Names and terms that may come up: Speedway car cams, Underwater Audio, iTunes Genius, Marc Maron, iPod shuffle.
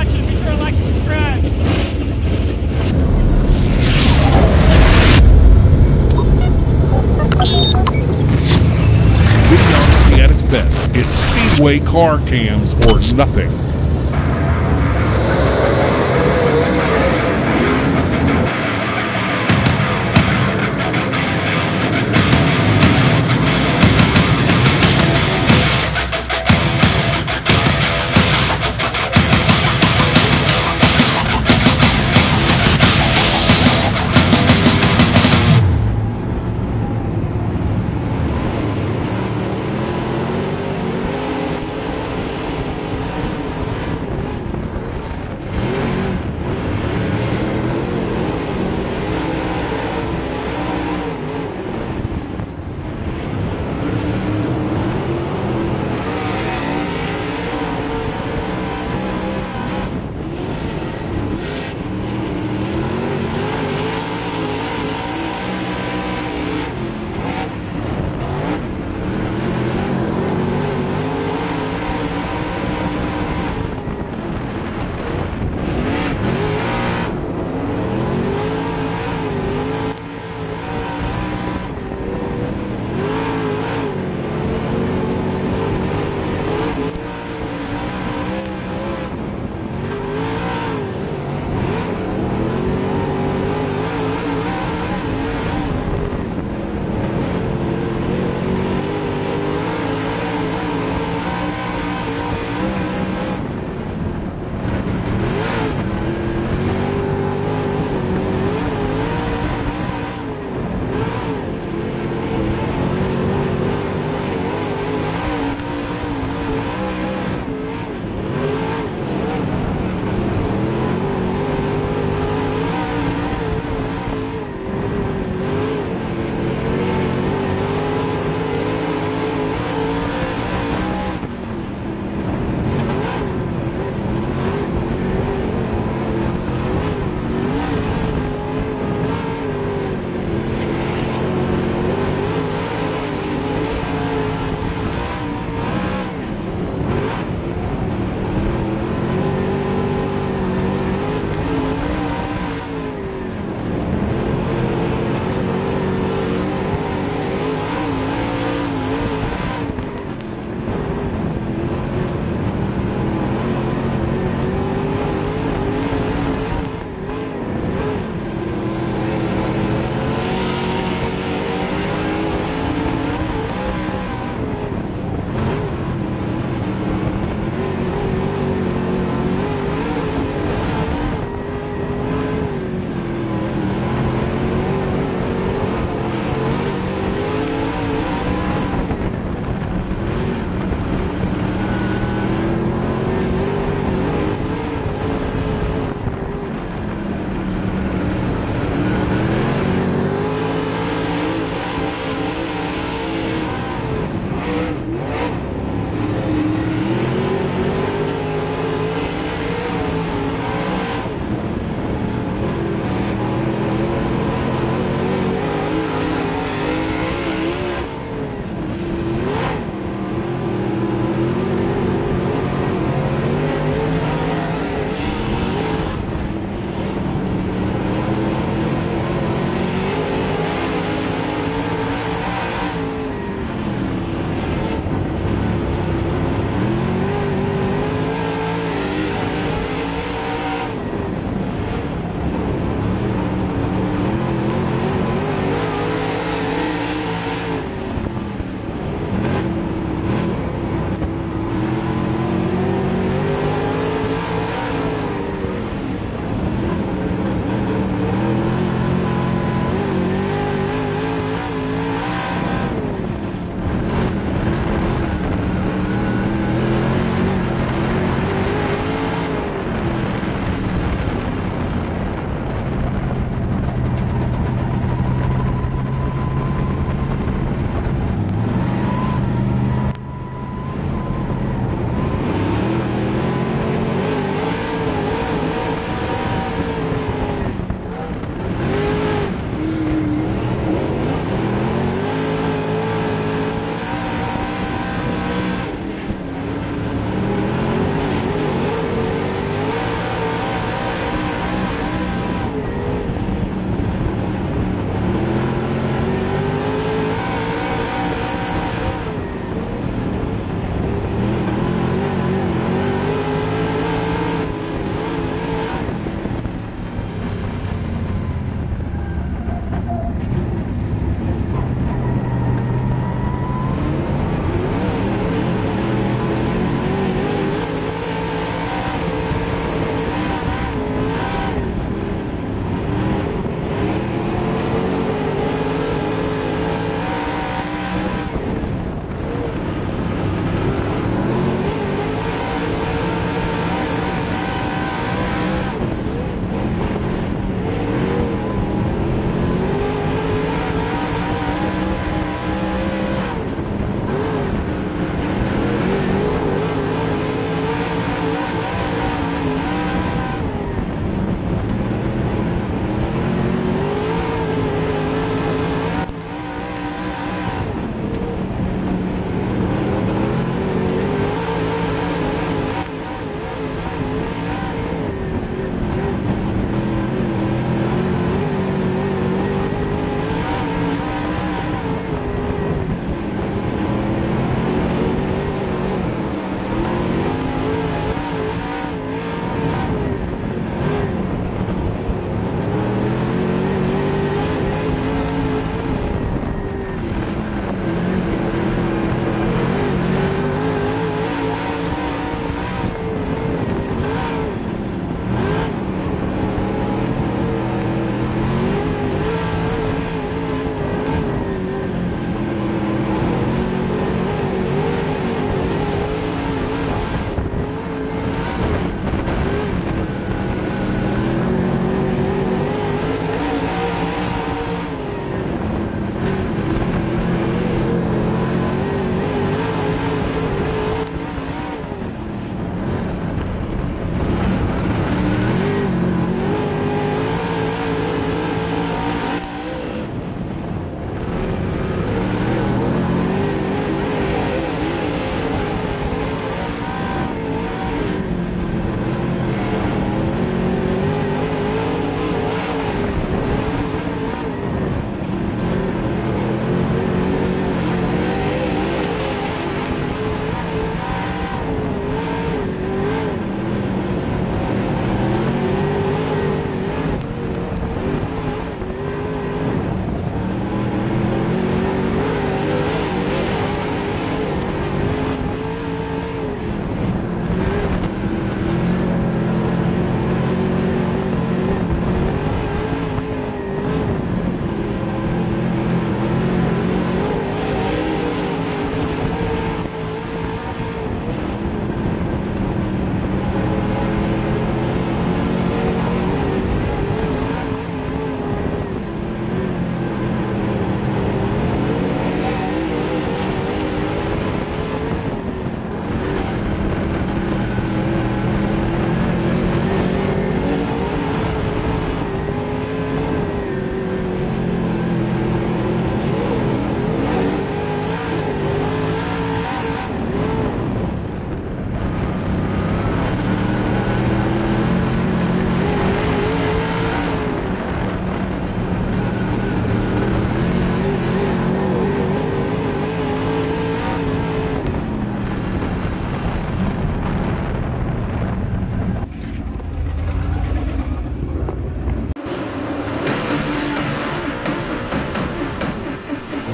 watching. Be sure to like and subscribe. At its best, it's Speedway car cams or nothing.